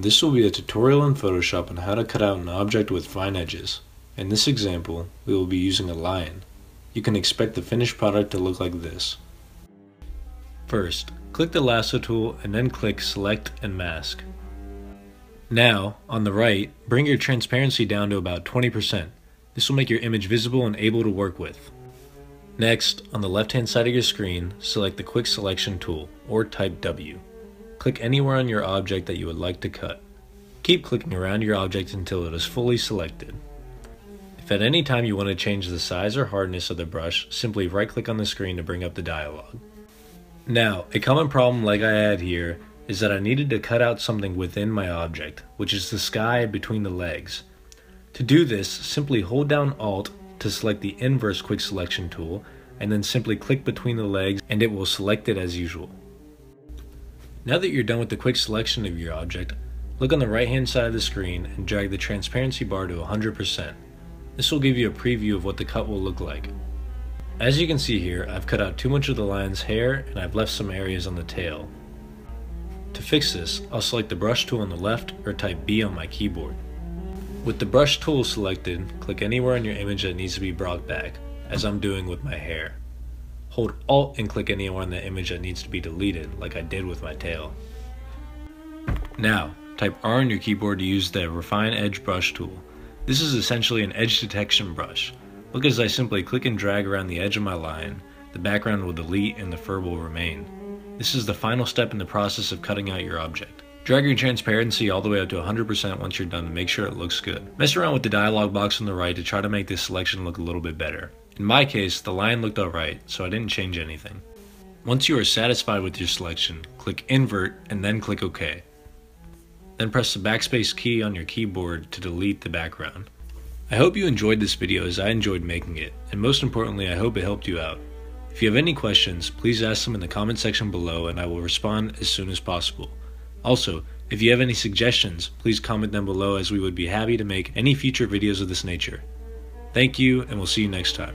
This will be a tutorial in Photoshop on how to cut out an object with fine edges. In this example, we will be using a lion. You can expect the finished product to look like this. First, click the lasso tool and then click Select and Mask. Now, on the right, bring your transparency down to about 20%. This will make your image visible and able to work with. Next, on the left-hand side of your screen, select the Quick Selection tool, or type W. Click anywhere on your object that you would like to cut. Keep clicking around your object until it is fully selected. If at any time you want to change the size or hardness of the brush, simply right-click on the screen to bring up the dialog. Now, a common problem like I had here is that I needed to cut out something within my object, which is the sky between the legs. To do this, simply hold down Alt to select the inverse Quick Selection tool, and then simply click between the legs and it will select it as usual. Now that you're done with the quick selection of your object, look on the right hand side of the screen and drag the transparency bar to 100%. This will give you a preview of what the cut will look like. As you can see here, I've cut out too much of the lion's hair and I've left some areas on the tail. To fix this, I'll select the brush tool on the left or type B on my keyboard. With the brush tool selected, click anywhere on your image that needs to be brought back, as I'm doing with my hair. Hold Alt and click anywhere on the image that needs to be deleted, like I did with my tail. Now, type R on your keyboard to use the Refine Edge Brush tool. This is essentially an edge detection brush. Look as I simply click and drag around the edge of my line, the background will delete and the fur will remain. This is the final step in the process of cutting out your object. Drag your transparency all the way up to 100% once you're done to make sure it looks good. Mess around with the dialog box on the right to try to make this selection look a little bit better. In my case, the line looked alright, so I didn't change anything. Once you are satisfied with your selection, click Invert and then click OK. Then press the backspace key on your keyboard to delete the background. I hope you enjoyed this video as I enjoyed making it, and most importantly I hope it helped you out. If you have any questions, please ask them in the comment section below and I will respond as soon as possible. Also, if you have any suggestions, please comment them below as we would be happy to make any future videos of this nature. Thank you, and we'll see you next time.